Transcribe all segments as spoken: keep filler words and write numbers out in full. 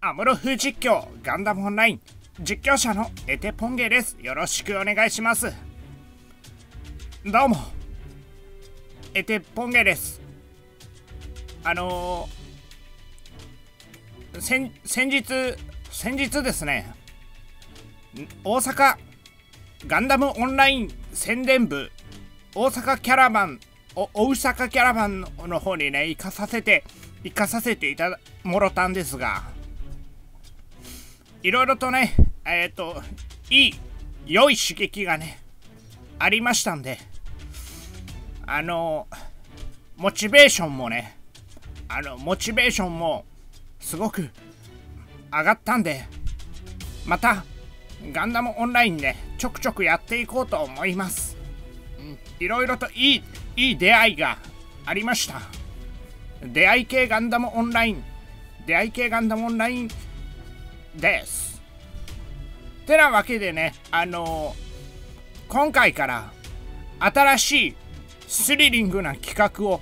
アムロ風実況ガンダムオンライン実況者のエテポンゲです。よろしくお願いします。どうもエテポンゲです。あのー、先, 先日先日ですね、大阪ガンダムオンライン宣伝部大阪キャラバンお大阪キャラバンの方にね行かさせて行かさせていただもろたんですが、いろいろとね、えっと、いい、良い刺激がね、ありましたんで、あの、モチベーションもね、あの、モチベーションも、すごく、上がったんで、また、ガンダムオンラインで、ちょくちょくやっていこうと思います。うん、いろいろといい、いい出会いがありました。出会い系ガンダムオンライン、出会い系ガンダムオンライン、です。てなわけでね、あのー、今回から新しいスリリングな企画を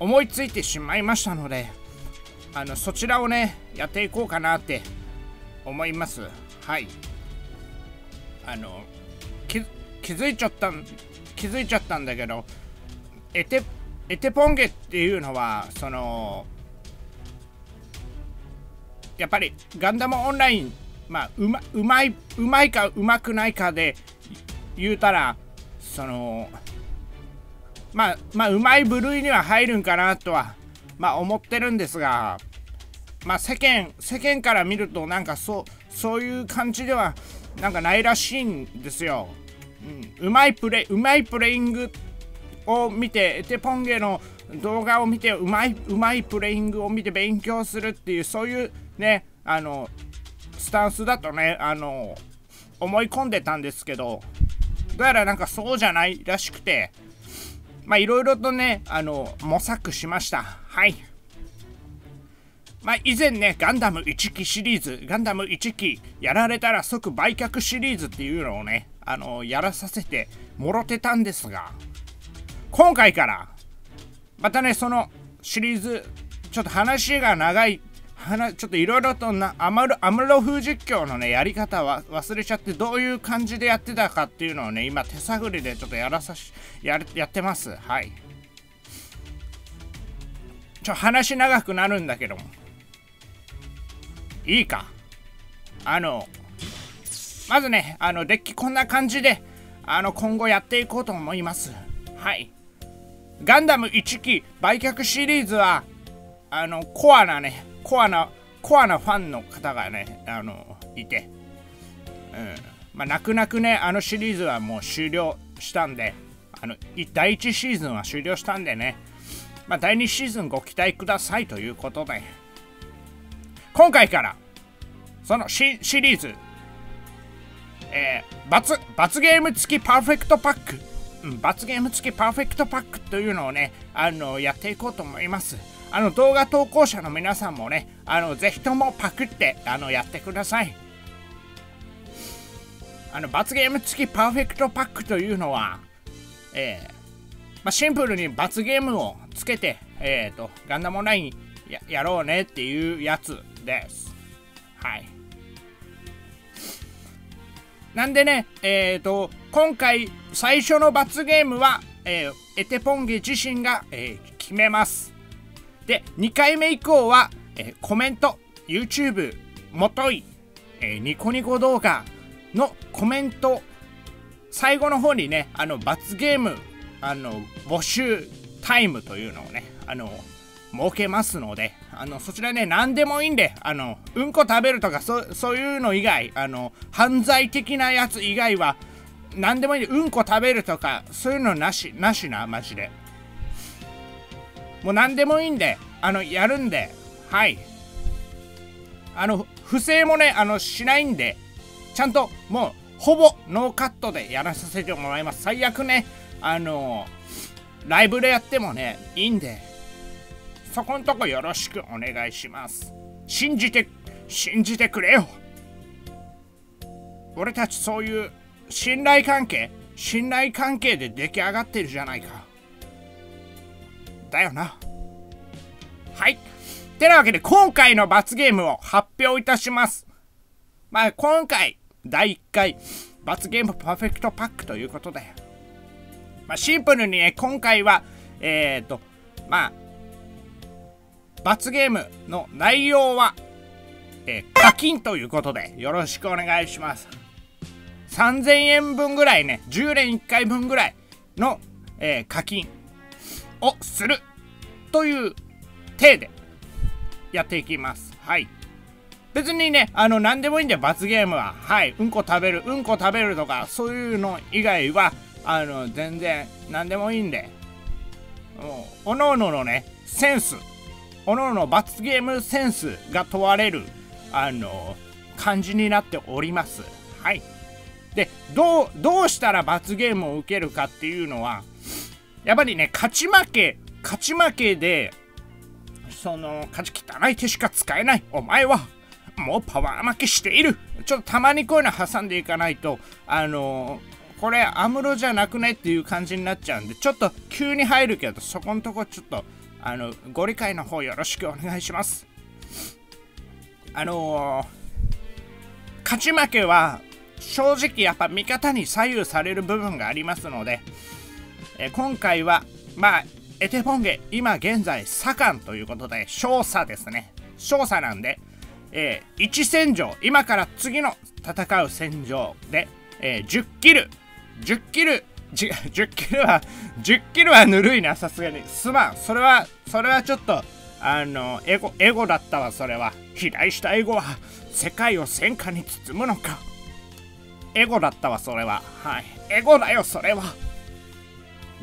思いついてしまいましたので、あのそちらをねやっていこうかなって思います。はい、あの気づいちゃった気づいちゃったんだけど、エテエテポンゲっていうのはそのやっぱりガンダムオンライン、まあ、うま、うまい、うまいかうまくないかで言うたら、そのまあまあうまい部類には入るんかなとはまあ思ってるんですが、まあ世間世間から見るとなんかそうそういう感じではなんかないらしいんですよ。うん、うまいプレイうまいプレイングを見てエテポンゲの動画を見てうまいうまいプレイングを見て勉強するっていう、そういうね、あのスタンスだとね、あの思い込んでたんですけど、どうやらなんかそうじゃないらしくて、まあいろいろとね、あの模索しました。はい、まあ、以前ねガンダムいっきシリーズガンダムいっきやられたら即売却シリーズっていうのをね、あのやらさせてもろてたんですが、今回からまたねそのシリーズ、ちょっと話が長い、ちょっといろいろとなアムロ、アムロ風実況のねやり方は忘れちゃって、どういう感じでやってたかっていうのをね今手探りでちょっとやらさし や, やってます。はい、ちょ話長くなるんだけどもいいか。あのまずね、あのデッキこんな感じであの今後やっていこうと思います。はい、ガンダムいっき売却シリーズはあのコアなねコアなコアなファンの方がねあのいて、うんまあ、泣く泣くねあのシリーズはもう終了したんで、あのだいいちシーズンは終了したんでね、まあ、だいにシーズンご期待くださいということで、今回からその シ, シリーズ、えー、罰, 罰ゲーム付きパーフェクトパック、うん、罰ゲーム付きパーフェクトパックというのをねあのやっていこうと思います。あの動画投稿者の皆さんもね、あのぜひともパクってあのやってください。あの罰ゲーム付きパーフェクトパックというのは、えーまあ、シンプルに罰ゲームをつけて、えー、とガンダムオンライン や, やろうねっていうやつです。はい。なんでね、えー、と今回最初の罰ゲームは、えー、エテポンゲ自身が、えー、決めます。でにかいめ以降は、えー、コメント YouTube もとい、えー、ニコニコ動画のコメント最後の方にねあの罰ゲームあの募集タイムというのをねあの設けますので、あのそちらね何でもいいんで、あのうんこ食べるとか そ, そういうの以外、あの犯罪的なやつ以外は何でもいいんで、うんこ食べるとかそういうのなしなしなマジで。もう何でもいいんで、あの、やるんで、はい。あの、不正もね、あの、しないんで、ちゃんと、もう、ほぼ、ノーカットでやらさせてもらいます。最悪ね、あの、ライブでやってもね、いいんで、そこんとこよろしくお願いします。信じて、信じてくれよ。俺たちそういう、信頼関係、信頼関係で出来上がってるじゃないか。だよな。はい、てなわけで、今回の罰ゲームを発表いたします。まあ、今回、だいいっかい、罰ゲームパーフェクトパックということで、まあ、シンプルにね、今回は、えっと、まあ、罰ゲームの内容は、えー、課金ということで、よろしくお願いします。さんぜんえんぶんぐらいね、じゅうねんいっかいぶんぐらいの、えー、課金をするという体でやっていきます。はい。別にね、あの、なんでもいいんで、罰ゲームは。はい。うんこ食べる、うんこ食べるとか、そういうの以外は、あの、全然、なんでもいいんで、もう、おのおののね、センス、おのおの罰ゲームセンスが問われる、あの、感じになっております。はい。で、どう、どうしたら罰ゲームを受けるかっていうのは、やっぱりね、勝ち負け、勝ち負けで、その、勝ち汚い手しか使えない、お前は、もうパワー負けしている。ちょっとたまにこういうの挟んでいかないと、あのー、これ、アムロじゃなくねっていう感じになっちゃうんで、ちょっと急に入るけど、そこんとこちょっと、あの、ご理解の方よろしくお願いします。あのー、勝ち負けは、正直やっぱ味方に左右される部分がありますので、え今回は、まあ、エテポンゲ、今現在、左官ということで、少佐ですね。少佐なんで、えー、いち戦場、今から次の戦う戦場で、えー、じゅっキル、じゅっキル、じゅっキルは、じゅっキルはぬるいな、さすがに。すまん。それは、それはちょっと、あの、エゴ、エゴだったわ、それは。肥大したエゴは、世界を戦火に包むのか。エゴだったわ、それは。はい。エゴだよ、それは。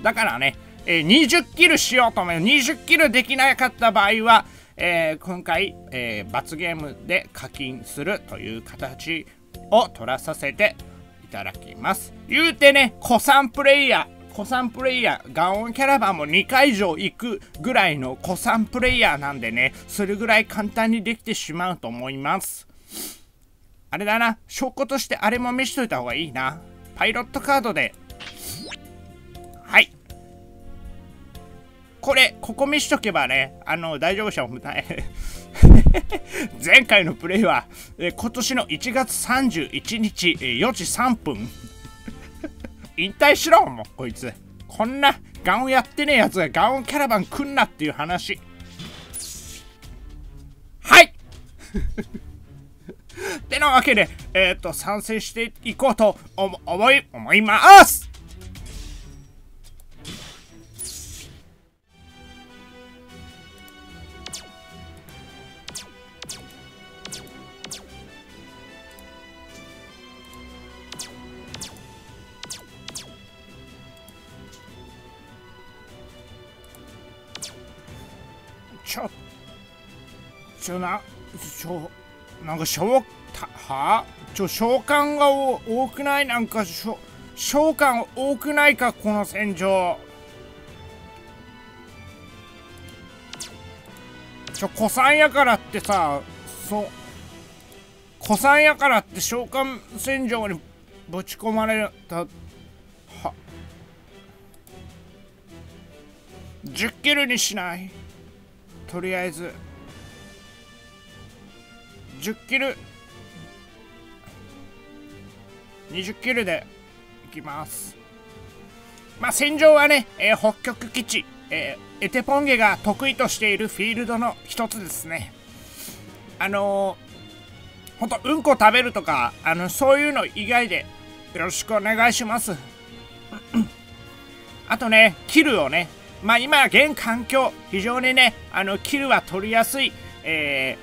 だからね、えー、にじゅっキルしようと思う。にじゅっキルできなかった場合は、えー、今回、えー、罰ゲームで課金するという形を取らさせていただきます。言うてね、古参プレイヤー、古参プレイヤー、ガオンキャラバンもにかい以上行くぐらいの古参プレイヤーなんでね、それぐらい簡単にできてしまうと思います。あれだな、証拠としてあれも見しといた方がいいな。パイロットカードで、はい。これ、ここ見しとけばね、あの、大丈夫でしょ。前回のプレイは、え今年のいちがつさんじゅういちにち、えよじさんぷん。引退しろ、もう、こいつ。こんな、ガオンやってねえやつがガオンキャラバン来んなっていう話。はいってなわけで、えっと、参戦していこうと思い、思いますちょ、ちょな、ちょ、なんか、しょう、た、はぁ？ちょ、召喚がお多くない？なんか、しょ、召喚多くないか、この戦場。ちょ、古参やからってさ、そう、古参やからって召喚戦場にぶち込まれた、は、じゅっキルにしない？とりあえずじゅっキルにじゅっキルでいきます。まあ戦場はね、えー、北極基地、えー、エテポンゲが得意としているフィールドの一つですね。あのー、ほんとうんこ食べるとか、あのそういうの以外でよろしくお願いします。あとね、キルをね、まあ今、現環境、非常にね、あの、キルは取りやすい、え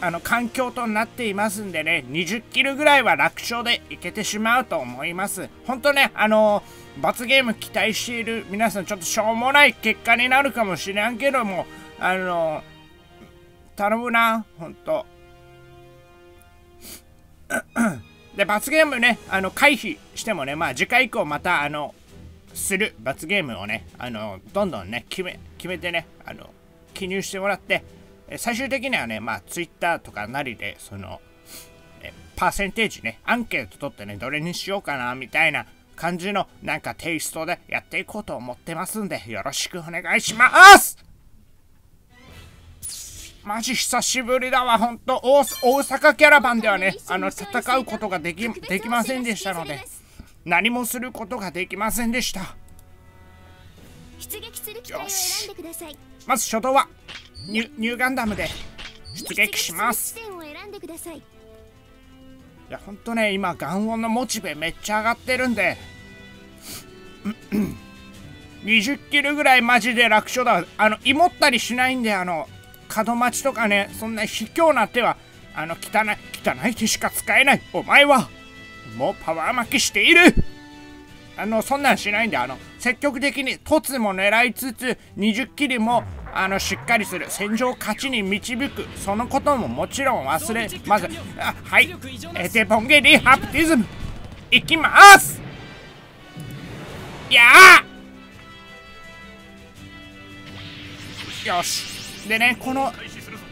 ー、あの、環境となっていますんでね、にじゅっキルぐらいは楽勝でいけてしまうと思います。ほんとね、あのー、罰ゲーム期待している皆さん、ちょっとしょうもない結果になるかもしれんけども、あのー、頼むな、ほんと。で、罰ゲームね、あの、回避してもね、まあ次回以降また、あの、する罰ゲームをね、あのどんどんね決め決めてね、あの記入してもらって、最終的にはね、まあツイッターとかなりでそのえパーセンテージね、アンケート取ってね、どれにしようかなみたいな感じのなんかテイストでやっていこうと思ってますんで、よろしくお願いします。マジ久しぶりだわ、ほんと。大阪キャラバンではね、あの戦うことができ、できませんでしたので、何もすることができませんでした。よし、まず初動はニュ、ニューガンダムで出撃します。いや、ほんとね、今、ガンオンのモチベめっちゃ上がってるんで、にじゅっキルぐらいマジで楽勝だ。あの、いもったりしないんで、あの、門待ちとかね、そんな卑怯な手は、あの、汚い、汚い手しか使えない。お前は、もうパワー負けしている。あの、そんなんしないんで、あの、積極的に凸も狙いつつ、にじゅっキルも、あの、しっかりする。戦場を勝ちに導く。そのことももちろん忘れ、まず、あ、はい。エテポンゲリハプティズム。いきます。いやー、よし。でね、この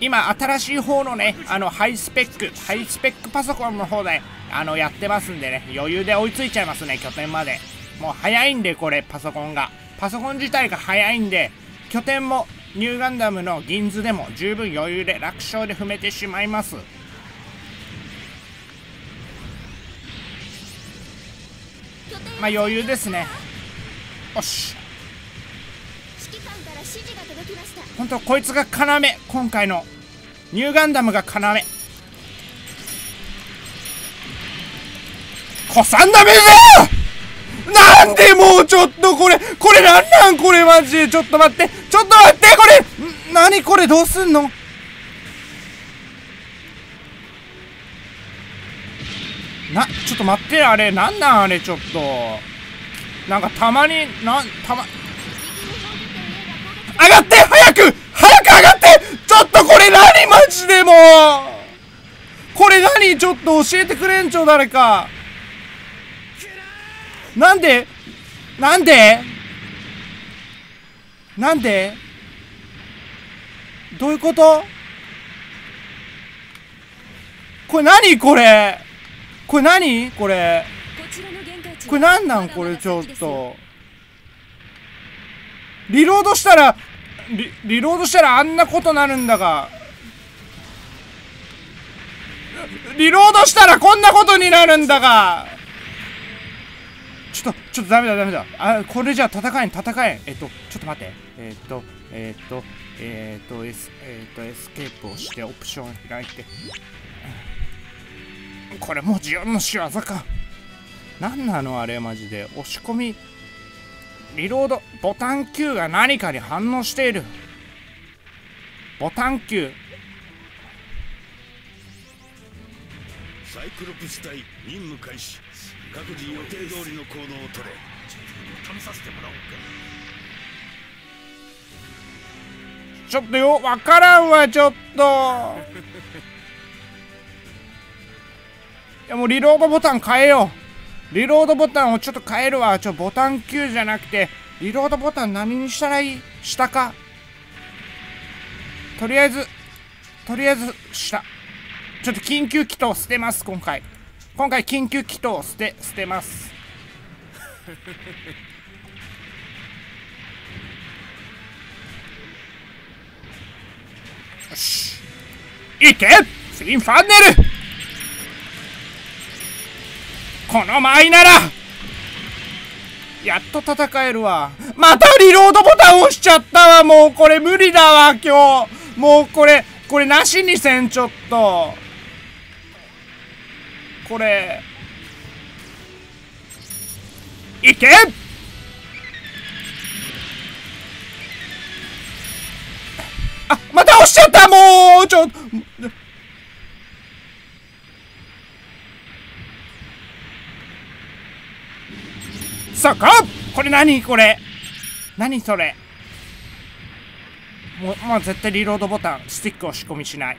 今新しい方のね、あのハイスペックハイスペックパソコンの方であのやってますんでね、余裕で追いついちゃいますね。拠点までもう早いんで、これパソコンがパソコン自体が早いんで、拠点もニューガンダムの銀図でも十分余裕で楽勝で踏めてしまいます。まあ余裕ですね。よし、本当こいつが要、今回のニューガンダムが要。こさんだめじゃん。なんでもうちょっとこれこれなんなんこれマジで。ちょっと待ってちょっと待ってこれ何これどうすんの。なちょっと待って、あれなんなんあれ。ちょっとなんかたまになんたま上がって早く早く上がって。ちょっとこれ何マジでもうこれ何、ちょっと教えてくれんちょ誰か。なんでなんでなんでどういうこと、これ何これこれ何これこれ何なんこれ。ちょっとリロードしたらリ, リロードしたらあんなことなるんだが、リロードしたらこんなことになるんだが、ちょっとちょっとダメだダメだ、あこれじゃ戦えん戦えん。えっとちょっと待って、えっとえっとえっとエスえっとエスケープをしてオプション開いて、これもジオンの仕業か。なんなのあれマジで。押し込みリロードボタン Q が何かに反応している。ボタン Q サイクロプス隊任務開始。各自予定通りの行動を取れ。試させてもらおうか。ちょっとよわからんわちょっといやもうリロードボタン変えよう。リロードボタンをちょっと変えるわ。ちょ、ボタン Q じゃなくて、リロードボタン何にしたらいい？下か。とりあえず、とりあえず、下。ちょっと緊急祈祷捨てます、今回。今回、緊急祈祷捨て、捨てます。よし。いけ！ツインファンネル！この舞ならやっと戦えるわ。またリロードボタン押しちゃったわ。もうこれ無理だわ今日。もうこれこれなしにせん。ちょっとこれいけ。あまた押しちゃった。もうちょっとそこ！これ何これ何それ。もう、もう絶対リロードボタンスティック押し込みしない。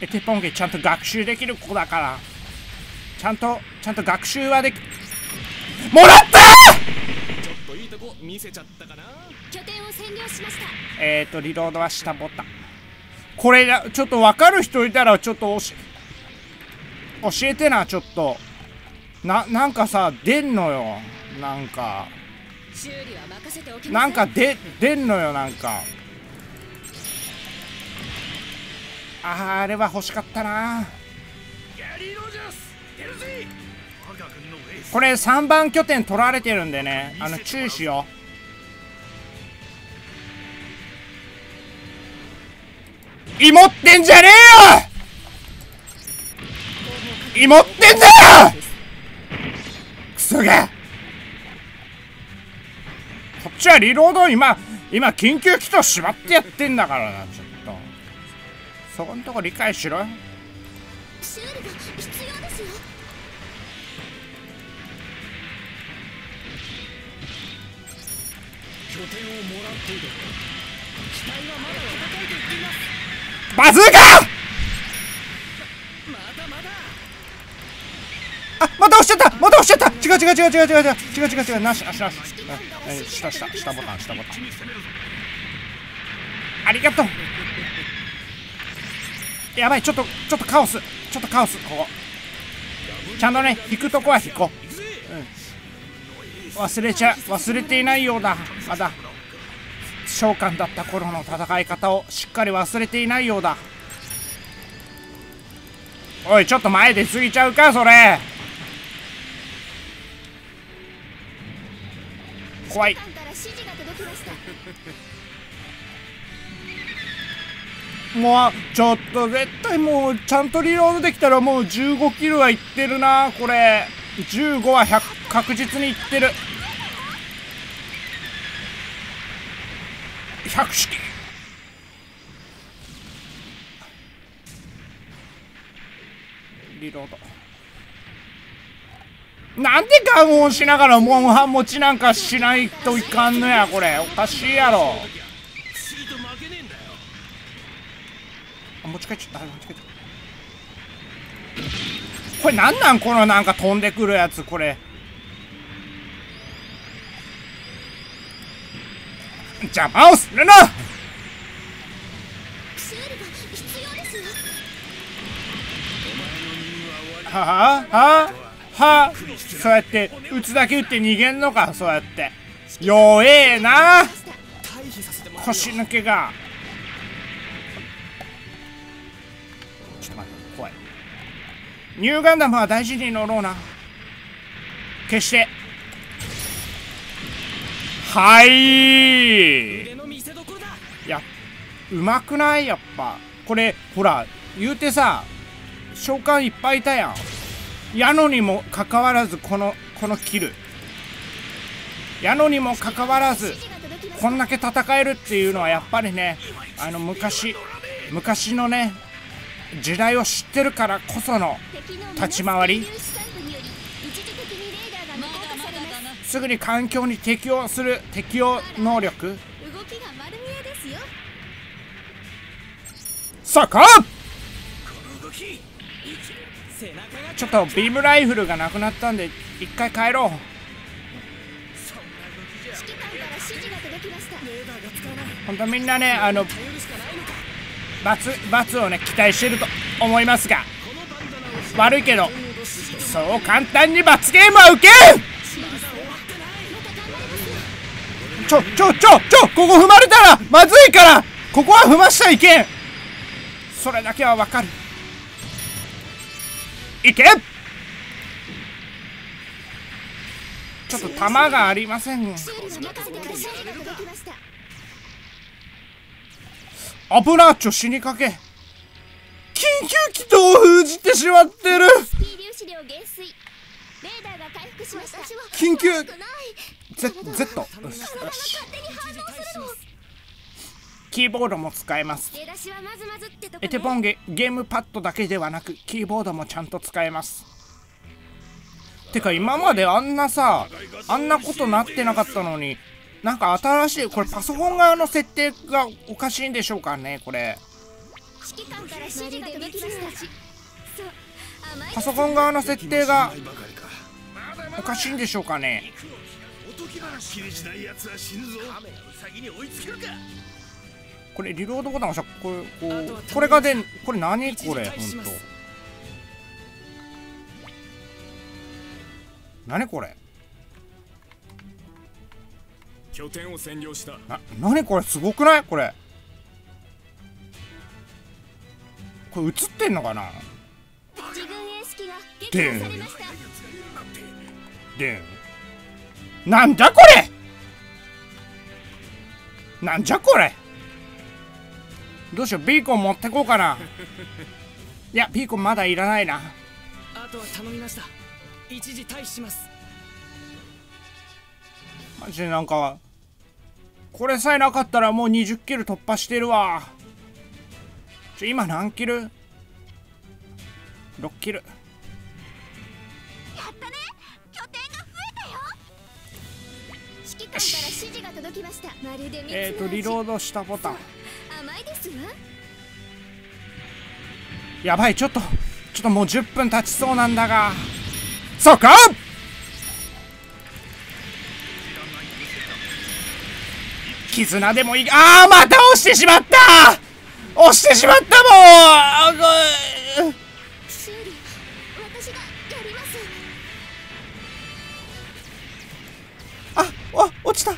エテポンゲちゃんと学習できる子だからちゃんとちゃんと学習はできもらったー。ちょっといいとこ見せちゃったかな。拠点を占領しました。えっとリロードは下ボタン。これちょっと分かる人いたらちょっと教えてな。ちょっとな, なんかさ出んのよ。なんかなんかで出んのよ。なんかあー、あれは欲しかったな。これさんばん拠点取られてるんでね、あの注意しよう。イモってんじゃねえよ。イモってんじゃねえよ。クソが。こっちはリロードを今今緊急機と縛ってやってんだからな。ちょっとそこんとこ理解しろよ。修理が必要ですよ。拠点をもらっている。機体はまだ戦いと言っています。バズーカー！まだまだ。あ、また押しちゃった、また押しちゃった。違う違う違う違う違う違う違う違う。なしなしなし。下下下ボタン、下ボタン。ありがとう。やばい、ちょっとちょっとカオス、ちょっとカオス、ここ。ちゃんとね、引くとこは引こう。うん、忘れちゃ忘れていないようだ、まだ。召喚だった頃の戦い方をしっかり忘れていないようだ。おい、ちょっと前で過ぎちゃうかそれ。怖い。もうちょっと絶対もうちゃんとリロードできたらもうじゅうごキルはいってるな。これじゅうごはひゃく確実にいってる。百式リロードなんでガンオンしながらモンハン持ちなんかしないといかんのや。これおかしいやろ。あ、持ち帰っちゃった、持ち帰っちゃった。これなんなんこのなんか飛んでくるやつ。これ邪魔をするな。はあはあはあ、そうやって撃つだけ撃って逃げんのか。そうやって弱えな、腰抜けが。ちょっと待って、怖い。ニューガンダムは大事に乗ろうな。決してはいー、いや、うまくない。やっぱこれほら言うてさ、召喚いっぱいいたやん。やのにもかかわらずこのこのキル、やのにもかかわらずこんだけ戦えるっていうのはやっぱりね、あの昔昔のね時代を知ってるからこその立ち回り。すぐに環境に適応する適応能力。そこ！ちょっとビームライフルがなくなったんで一回帰ろう。ほんとみんなね、あの罰罰をね期待してると思いますが、悪いけどそう簡単に罰ゲームは受けん。ちょちょちょちょ、ここ踏まれたらまずいから、ここは踏ましちゃいけん。それだけはわかる。いけ。ちょっと弾がありませんね。アブラーチョ死にかけ、緊急気筒を封じてしまってる。緊急 ゼット。 キーボードも使えます。エテポンゲゲームパッドだけではなくキーボードもちゃんと使えます。てか今まであんなさ、あんなことなってなかったのに、なんか新しい。これパソコン側の設定がおかしいんでしょうかね。これパソコン側の設定がおかしいんでしょうかね。これリロードボタンを押した、これこうこれがで、これ何これ、ほんと何これ、な何これ、すごくないこれ。これ映ってんのかな。でんでん、なんだこれ、なんじゃこれ。どうしよう、ビーコン持ってこうかな。いや、ビーコンまだいらないな。あとは頼みました。一時退避します。マジでなんかこれさえなかったらもうにじゅっキル突破してるわ。ちょ今何キル ?ろっキル。やったね、拠点が増えたよ。指揮官から指示が届きました。まるでえっとリロードしたボタン。甘いですわ。やばい、ちょっとちょっともうじゅっぷん経ちそうなんだが。そうか。絆でもいい。ああ、また押してしまった、押してしまった。もう修理、私がやります。ああ、落ちた。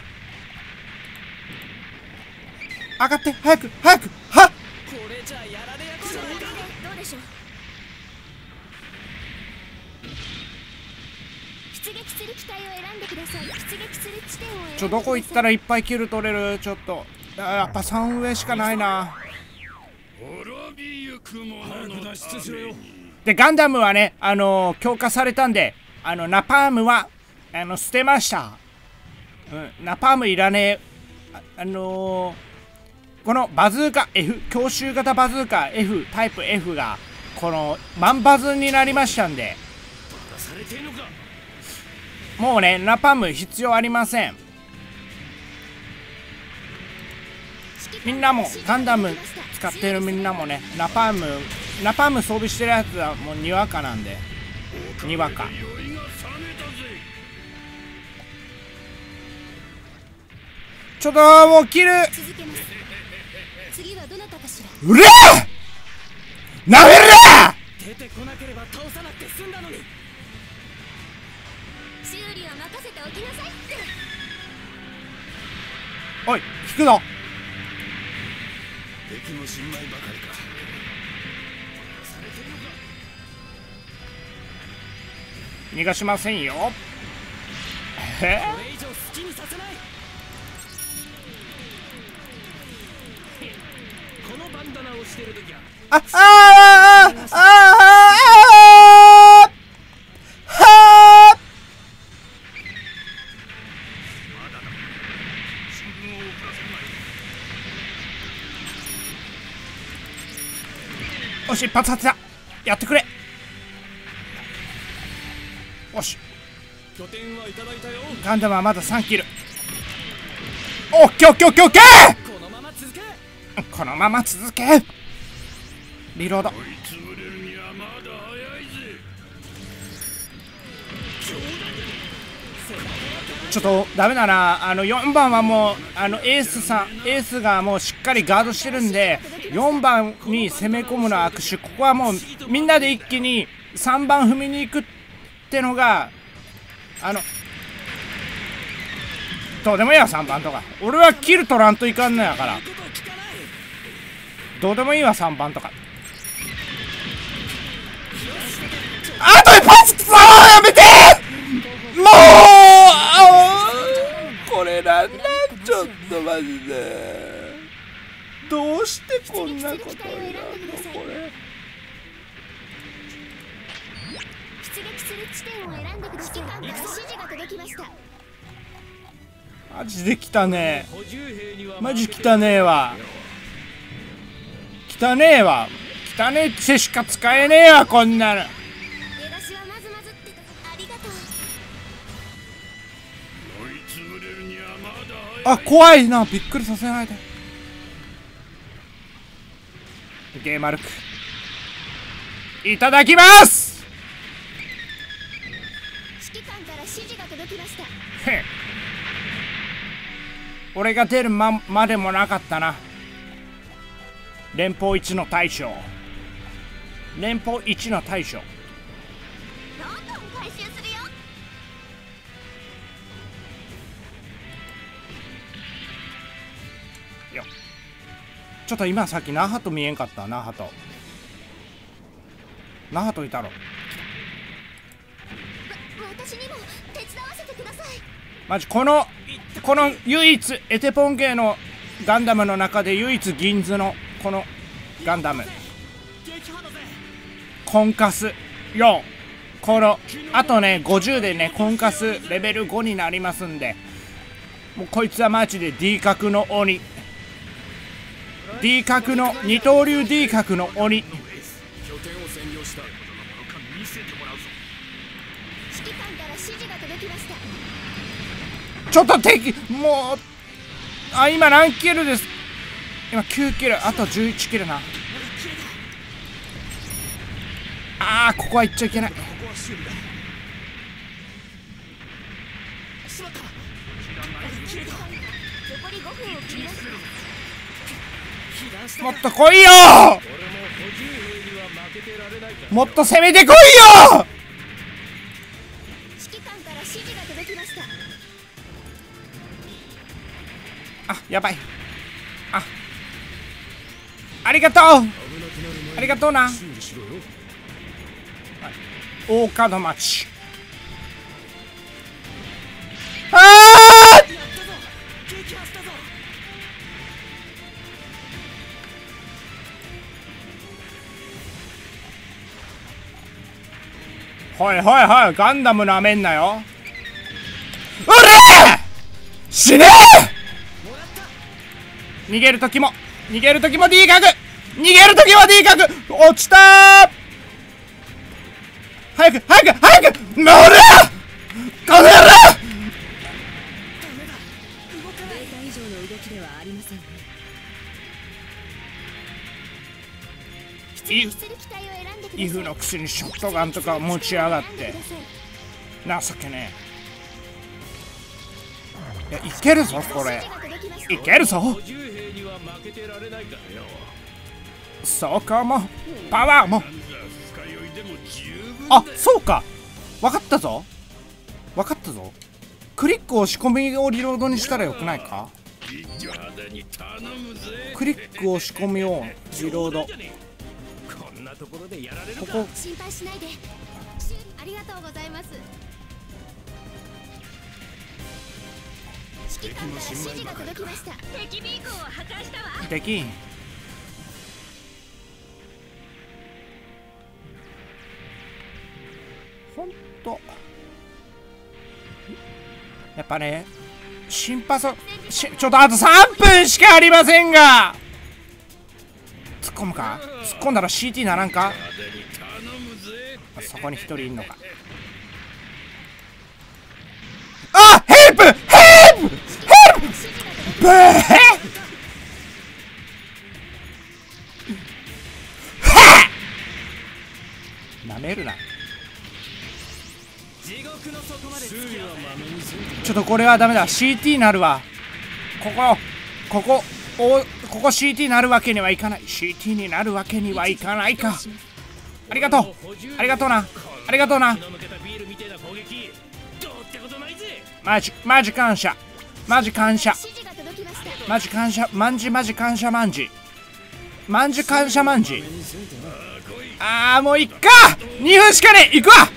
上がって、早く早く。はっ、これじゃやられやすい。どうでしょう、出撃する機体を選んでください。出撃する地点を選んでください。ちょ、どこ行ったらいっぱいキル取れる。ちょっとやっぱさん上しかないな。でガンダムはね、あのー、強化されたんで、あのナパームはあの捨てました、うん、ナパームいらねえ。 あ, あのー、このバズーカ F、 強襲型バズーカ F タイプ F がこの万バズになりましたんで、もうね、ナパーム必要ありません。みんなもガンダム使ってるみんなもね、ナパームナパーム装備してるやつはもうにわかなんで、にわか。ちょっともう切る。うれえ、なめるな。出てこなければ倒さなくて済んだのに。修理は任せておきなさいって。おい、引くぞ。敵の信頼ばかりか。逃がしませんよ。えあああああ、よし、一発発だ。やってくれ。よし、ガンダムはまださんキル。おっ、きょきょきょきょ、このまま続け、このまま続け。リロード。ちょっとダメだな。あのよんばんはもうあのエースさん、エースがもうしっかりガードしてるんで、よんばんに攻め込むのは悪手。ここはもうみんなで一気にさんばん踏みに行くってのが、あのどうでもいいわ。さんばんとか俺はキル取らんといかんのやから、どうでもいいわさんばんとか。あとでパスさあ、やめてもう。これなんだ、ちょっとマジでどうしてこんなことになるの。これ出撃する地点を選んでください。指示が届きました。マジで汚ねえ、マジ汚ねえわ、汚ねえわ、汚ねえってしか使えねえわ、こんなの。あ、怖いな、びっくりさせないで。ゲーマルクいただきます。指揮官から指示が届きました。俺が出る ま, までもなかったな。連邦一の大将、連邦一の大将。ちょっと今さっき那覇と見えんかった。那覇とナハトいたろ。マジこのこの唯一エテポンゲーのガンダムの中で唯一銀図のこのガンダムコンカスよん、このあとねごじゅうでねコンカスレベルごになりますんで、もうこいつはマジで D 角の鬼、 D 角の二刀流 D 角の鬼。ちょっと敵もう、あ今何キルです、今きゅうキル、あとじゅういちキルな。あーここは行っちゃいけない。もっと来いよ、もっと攻めてこいよ。あやばい、あありがとうありがとうな。大門町、ああはいはいはい、ガンダムなめんなよ。うれ死ねー。逃げるときも逃げるときも D 角、逃げるときは D 角、落ちたー。早く早く早く乗れこの野郎。イフのくせにショットガンとか持ち上がって情けねえ。いやいけるぞこれ、いけるぞ。そこもパワーも、あそうか分かったぞ分かったぞ。クリックを仕込みをリロードにしたらよくないか。クリックを仕込みをリロード、ここ心配しないで、ありがとうございます。指揮官から指示が届きました。敵ビーコンを破壊したわ。できんほんとやっぱね心配そう。ちょっとあとさんぷんしかありませんが、突っ込むか、突っ込んだら シーティー ならんか。そこにひとりいんのか。あヘルプヘルプヘルプブーヘッなめるな。ちょっとこれはダメだ、 シーティー なるわ。ここここおここ シーティー なるわけにはいかない、 シーティー になるわけにはいかないか。ありがとうありがとうなありがとうな。マジマジ感謝マジ感謝マジ感謝マンジマジ感謝マンジマンジ感謝マンジ。あーもういっか、にふんしかねえ、いくわ。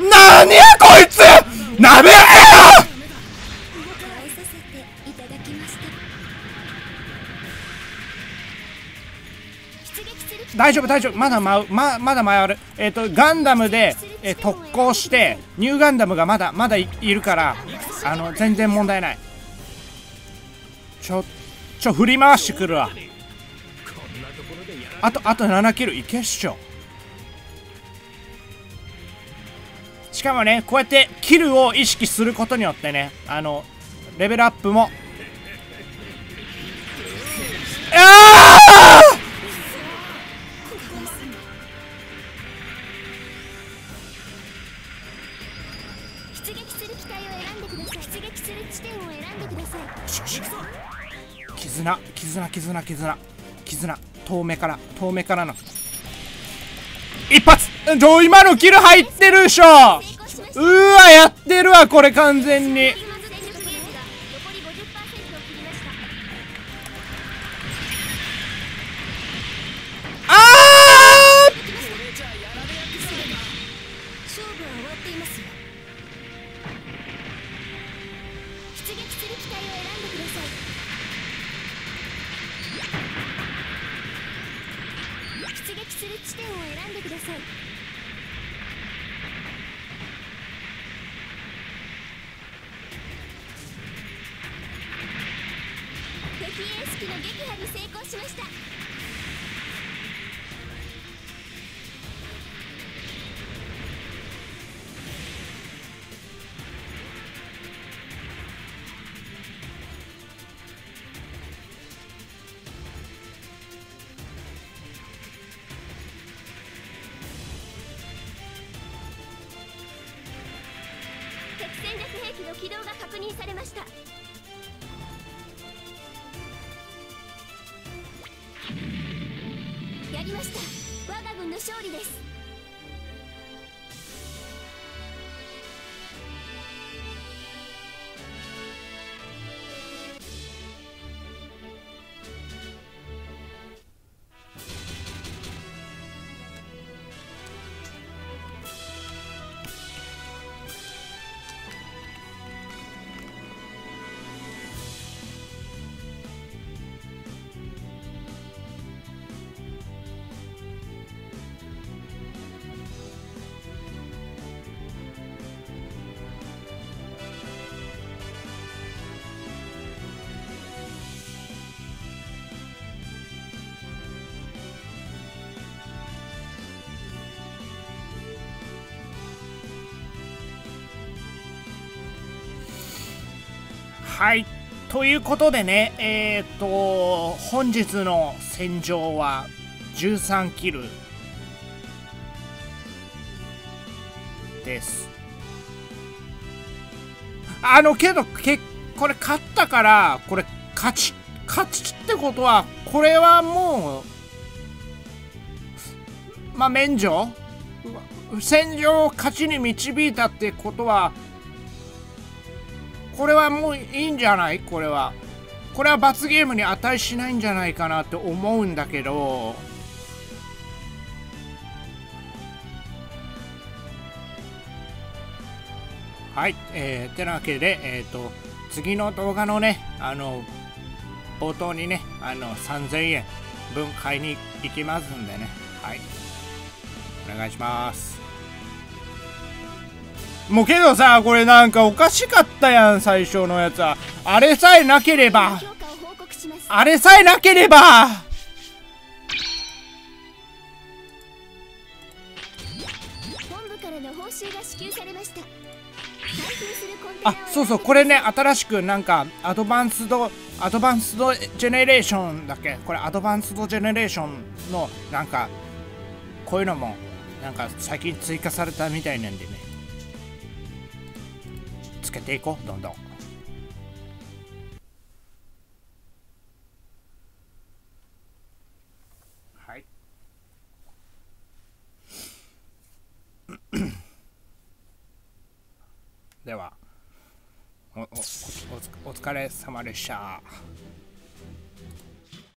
なにやこいつなめるな。大丈夫大丈夫、まだ舞う、ま、まだ舞う。えっとガンダムで、えー、特攻してニューガンダムがまだまだ い, いるから、あの全然問題ない。ちょちょ振り回してくるわ。あとあとななキルいけっしょ。しかもねこうやってキルを意識することによってね、あのレベルアップも。ああ絆絆絆絆絆、遠目から遠目からの一発。今のキル入ってるでしょ。うわやってるわこれ完全に。あ出撃する地点を選んでください。敵衛式の撃破に成功しました。戦略兵器の起動が確認されました。やりました。我が軍の勝利です。はい、ということでね、えー、と本日の戦場はじゅうさんキルです。あのけどけこれ勝ったからこれ勝ち勝ちってことはこれはもうまあ免除戦場を勝ちに導いたってことは。これはもういいんじゃない？これはこれは罰ゲームに値しないんじゃないかなって思うんだけど、はい、えー、てなわけで、えーと次の動画のね、あの冒頭にね、あのさんぜんえん分買いに行きますんでね、はいお願いします。もうけどさ、これなんかおかしかったやん、最初のやつは。あれさえなければ、あれさえなければ、あ、そうそう、これね、新しくなんかアドバンスド、アドバンスドジェネレーションだっけ、これアドバンスドジェネレーションのなんかこういうのもなんか最近追加されたみたいなんでね、つけていこう、どんどん。はいではおおお疲れ様でした。